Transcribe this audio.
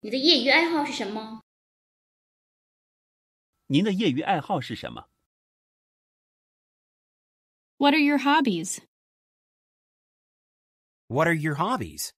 你的业余爱好是什么？您的业余爱好是什么？ What are your hobbies? What are your hobbies?